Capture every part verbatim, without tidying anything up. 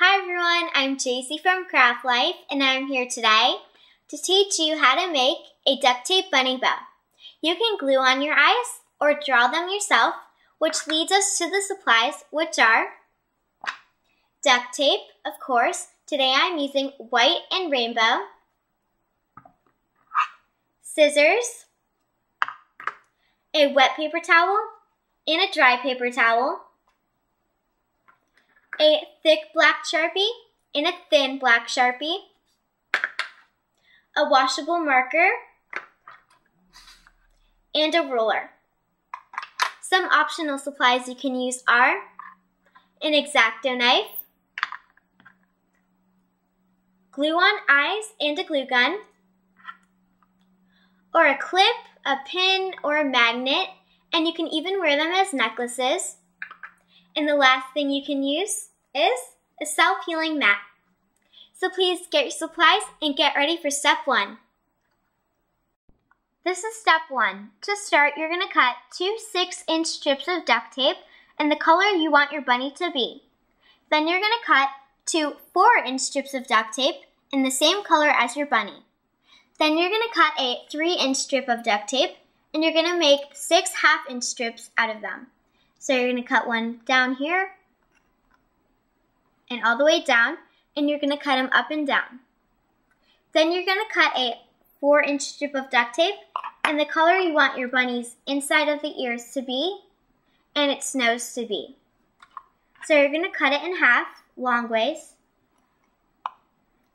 Hi everyone, I'm Jaycee from Craft Life, and I'm here today to teach you how to make a duct tape bunny bow. You can glue on your eyes or draw them yourself, which leads us to the supplies, which are duct tape, of course. Today I'm using white and rainbow, scissors, a wet paper towel, and a dry paper towel, a thick black Sharpie and a thin black Sharpie, a washable marker, and a ruler. Some optional supplies you can use are an X-Acto knife, glue on eyes and a glue gun, or a clip, a pin, or a magnet, and you can even wear them as necklaces. And the last thing you can use is a self-healing mat. So please get your supplies and get ready for step one. This is step one. To start, you're going to cut two six inch strips of duct tape and the color you want your bunny to be. Then you're going to cut two four inch strips of duct tape in the same color as your bunny. Then you're going to cut a three inch strip of duct tape and you're going to make six half inch strips out of them. So you're going to cut one down here and all the way down, and you're going to cut them up and down. Then you're going to cut a four inch strip of duct tape and the color you want your bunny's inside of the ears to be and its nose to be. So you're going to cut it in half, long ways.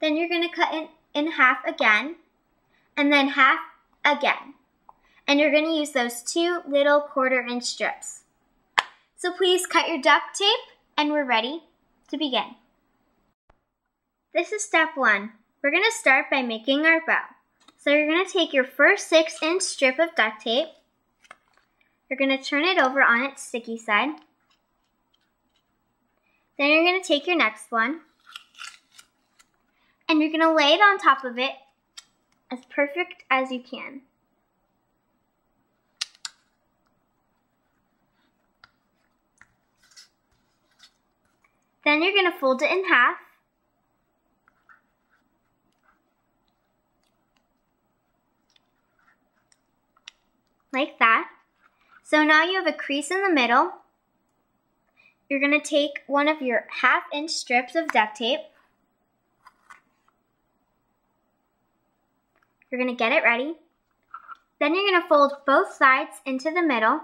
Then you're going to cut it in half again, and then half again. And you're going to use those two little quarter inch strips. So please cut your duct tape, and we're ready to begin. This is step one. We're going to start by making our bow. So you're going to take your first six inch strip of duct tape. You're going to turn it over on its sticky side. Then you're going to take your next one, and you're going to lay it on top of it as perfect as you can. Then you're going to fold it in half. Like that. So now you have a crease in the middle. You're going to take one of your half inch strips of duct tape. You're going to get it ready. Then you're going to fold both sides into the middle.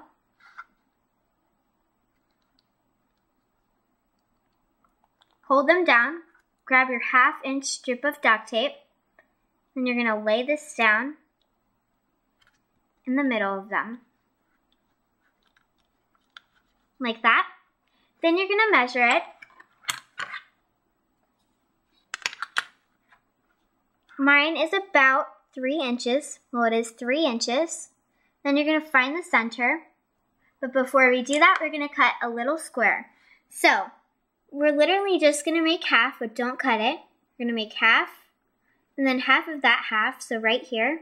Hold them down, grab your half inch strip of duct tape, and you're going to lay this down in the middle of them. Like that. Then you're going to measure it. Mine is about three inches. Well, it is three inches. Then you're going to find the center. But before we do that, we're going to cut a little square. So, we're literally just going to make half, but don't cut it. We're going to make half, and then half of that half, so right here.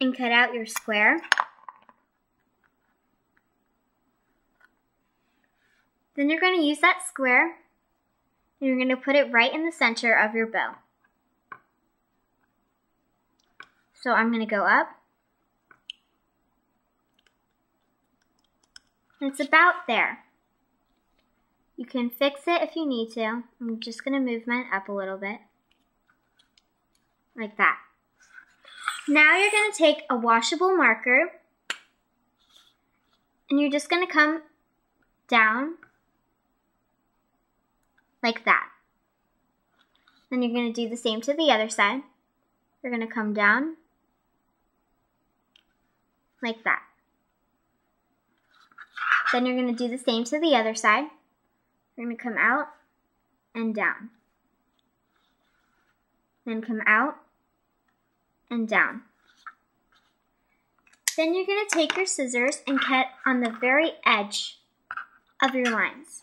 And cut out your square. Then you're going to use that square, and you're going to put it right in the center of your bow. So I'm going to go up. And it's about there. You can fix it if you need to. I'm just going to move mine up a little bit. Like that. Now you're going to take a washable marker. And you're just going to come down. Like that. Then you're going to do the same to the other side. You're going to come down. Like that. Then you're going to do the same to the other side. We're going to come out and down. Then come out and down. Then you're going to take your scissors and cut on the very edge of your lines.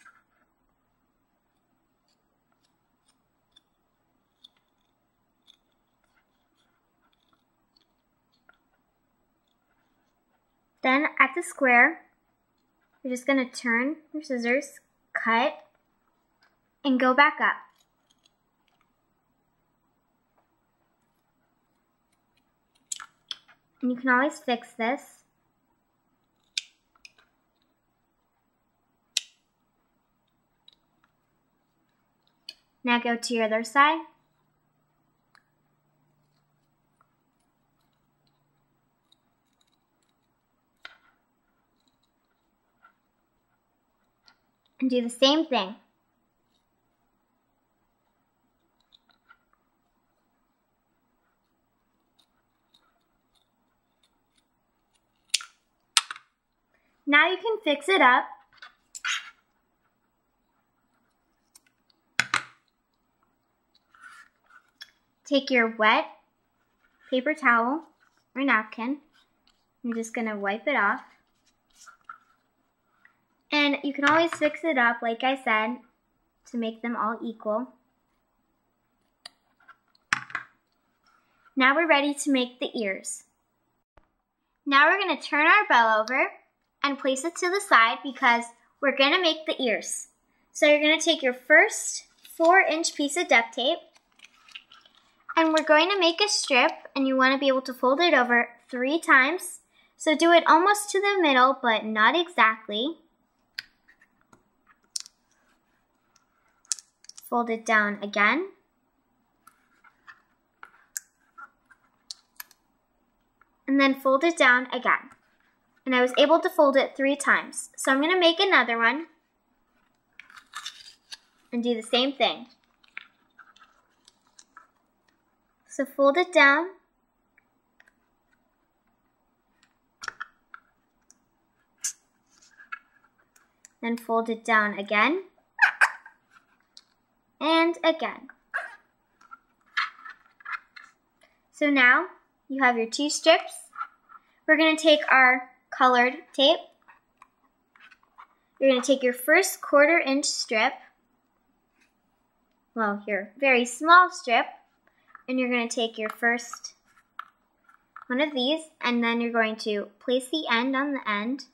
Then at the square, you're just going to turn your scissors, cut and go back up. And you can always fix this. Now go to your other side. And do the same thing. Now you can fix it up. Take your wet paper towel or napkin. I'm just going to wipe it off. And you can always fix it up, like I said, to make them all equal. Now we're ready to make the ears. Now we're going to turn our bow over and place it to the side because we're going to make the ears. So you're going to take your first four inch piece of duct tape. And we're going to make a strip, and you want to be able to fold it over three times. So do it almost to the middle, but not exactly. Fold it down again. And then fold it down again. And I was able to fold it three times. So I'm going to make another one and do the same thing. So fold it down, then fold it down again, and again. So now you have your two strips. We're going to take our colored tape. You're going to take your first quarter inch strip, well, your very small strip, and you're going to take your first one of these, and then you're going to place the end on the end.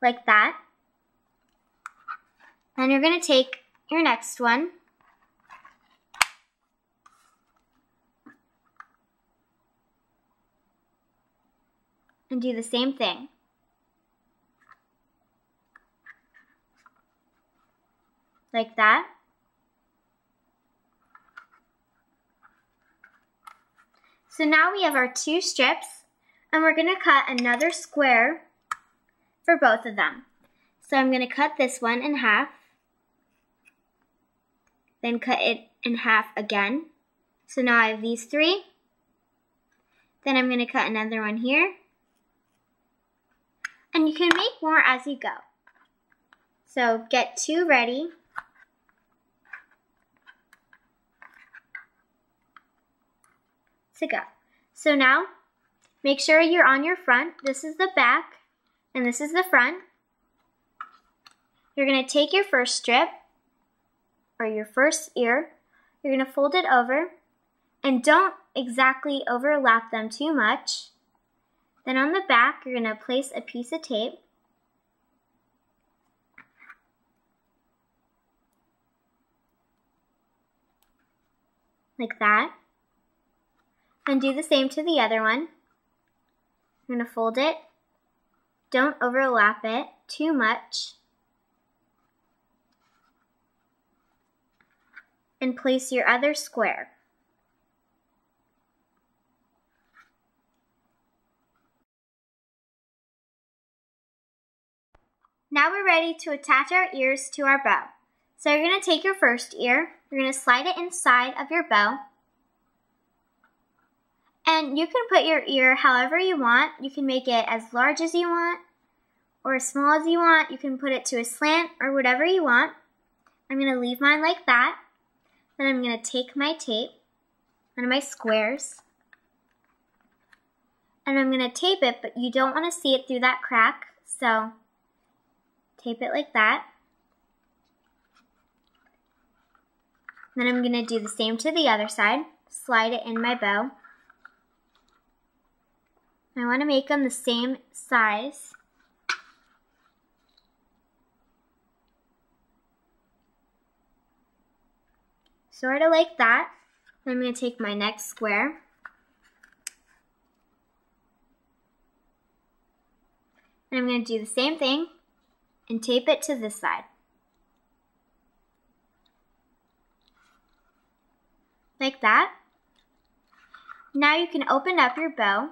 Like that. And you're going to take your next one. And do the same thing. Like that. So now we have our two strips, and we're going to cut another square for both of them. So I'm going to cut this one in half, then cut it in half again. So now I have these three. Then I'm going to cut another one here. And you can make more as you go. So get two ready. To go. So now, make sure you're on your front. This is the back, and this is the front. You're going to take your first strip, or your first ear. You're going to fold it over, and don't exactly overlap them too much. Then on the back, you're going to place a piece of tape. Like that. And do the same to the other one. You're going to fold it. Don't overlap it too much. And place your other square. Now we're ready to attach our ears to our bow. So you're going to take your first ear, you're going to slide it inside of your bow. And you can put your ear however you want. You can make it as large as you want or as small as you want. You can put it to a slant or whatever you want. I'm going to leave mine like that. Then I'm going to take my tape, one of my squares, and I'm going to tape it, but you don't want to see it through that crack, so tape it like that. Then I'm going to do the same to the other side, slide it in my bow. I want to make them the same size. Sort of like that. Then I'm going to take my next square. And I'm going to do the same thing and tape it to this side. Like that. Now you can open up your bow.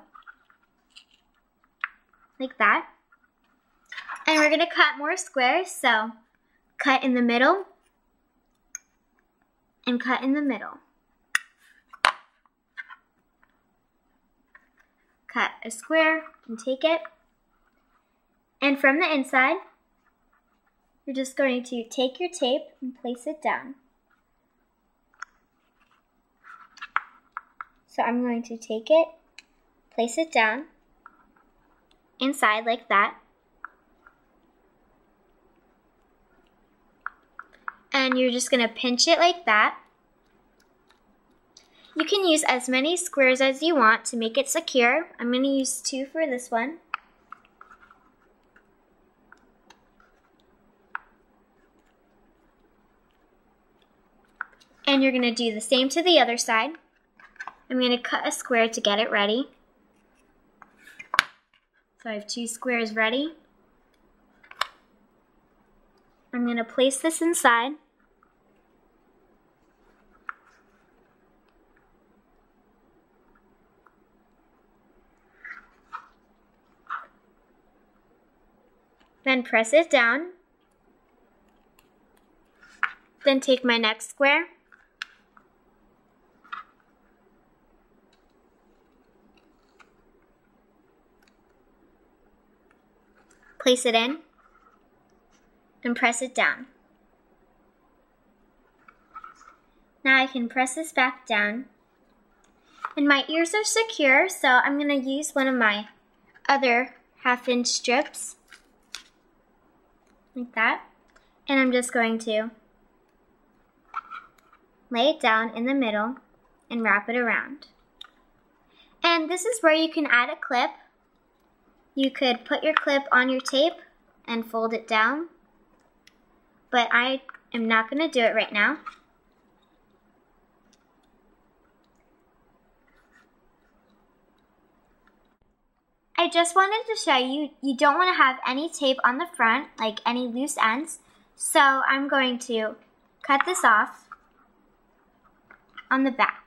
Like that. And we're going to cut more squares, so cut in the middle and cut in the middle. Cut a square and take it. And from the inside, you're just going to take your tape and place it down. So I'm going to take it, place it down inside like that. And you're just going to pinch it like that. You can use as many squares as you want to make it secure. I'm going to use two for this one. And you're going to do the same to the other side. I'm going to cut a square to get it ready. So I have two squares ready. I'm going to place this inside. Then press it down. Then take my next square. Place it in and press it down. Now I can press this back down. And my ears are secure, so I'm going to use one of my other half inch strips. Like that. And I'm just going to lay it down in the middle and wrap it around. And this is where you can add a clip. You could put your clip on your tape and fold it down, but I am not going to do it right now. I just wanted to show you, you don't want to have any tape on the front, like any loose ends, so I'm going to cut this off on the back.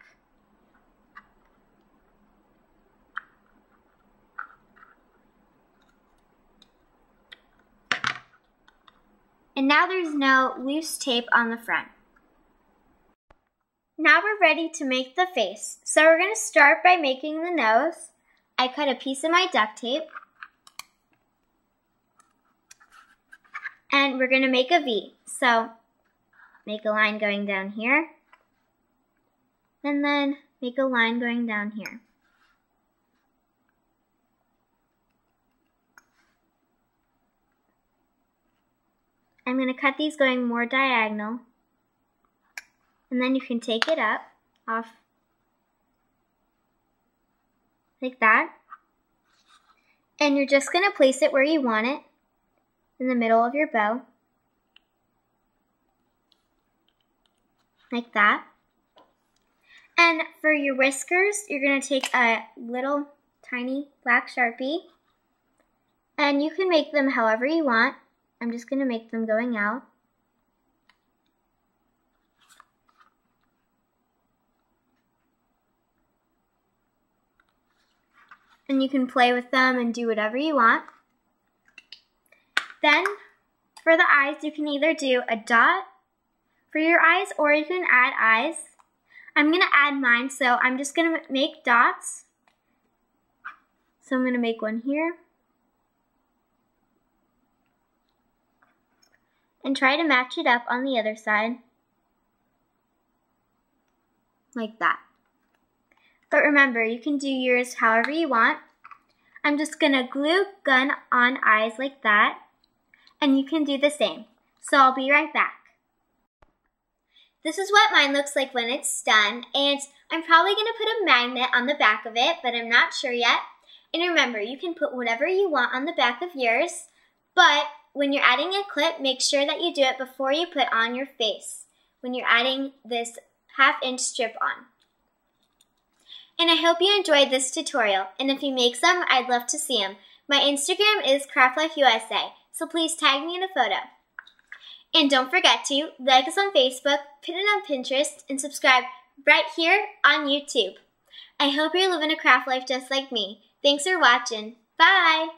And now there's no loose tape on the front. Now we're ready to make the face. So we're going to start by making the nose. I cut a piece of my duct tape. And we're going to make a V. So make a line going down here. And then make a line going down here. I'm going to cut these going more diagonal, and then you can take it up, off, like that, and you're just going to place it where you want it, in the middle of your bow, like that. And for your whiskers, you're going to take a little tiny black Sharpie, and you can make them however you want. I'm just going to make them going out. And you can play with them and do whatever you want. Then for the eyes, you can either do a dot for your eyes or you can add eyes. I'm going to add mine, so I'm just going to make dots. So I'm going to make one here. And try to match it up on the other side, like that. But remember, you can do yours however you want. I'm just going to glue gun on eyes like that, and you can do the same. So I'll be right back. This is what mine looks like when it's done, and I'm probably going to put a magnet on the back of it, but I'm not sure yet. And remember, you can put whatever you want on the back of yours, but when you're adding a clip, make sure that you do it before you put on your face, when you're adding this half inch strip on. And I hope you enjoyed this tutorial, and if you make some, I'd love to see them. My Instagram is Craft Life U S A, so please tag me in a photo. And don't forget to like us on Facebook, pin it on Pinterest, and subscribe right here on YouTube. I hope you're living a craft life just like me. Thanks for watching. Bye!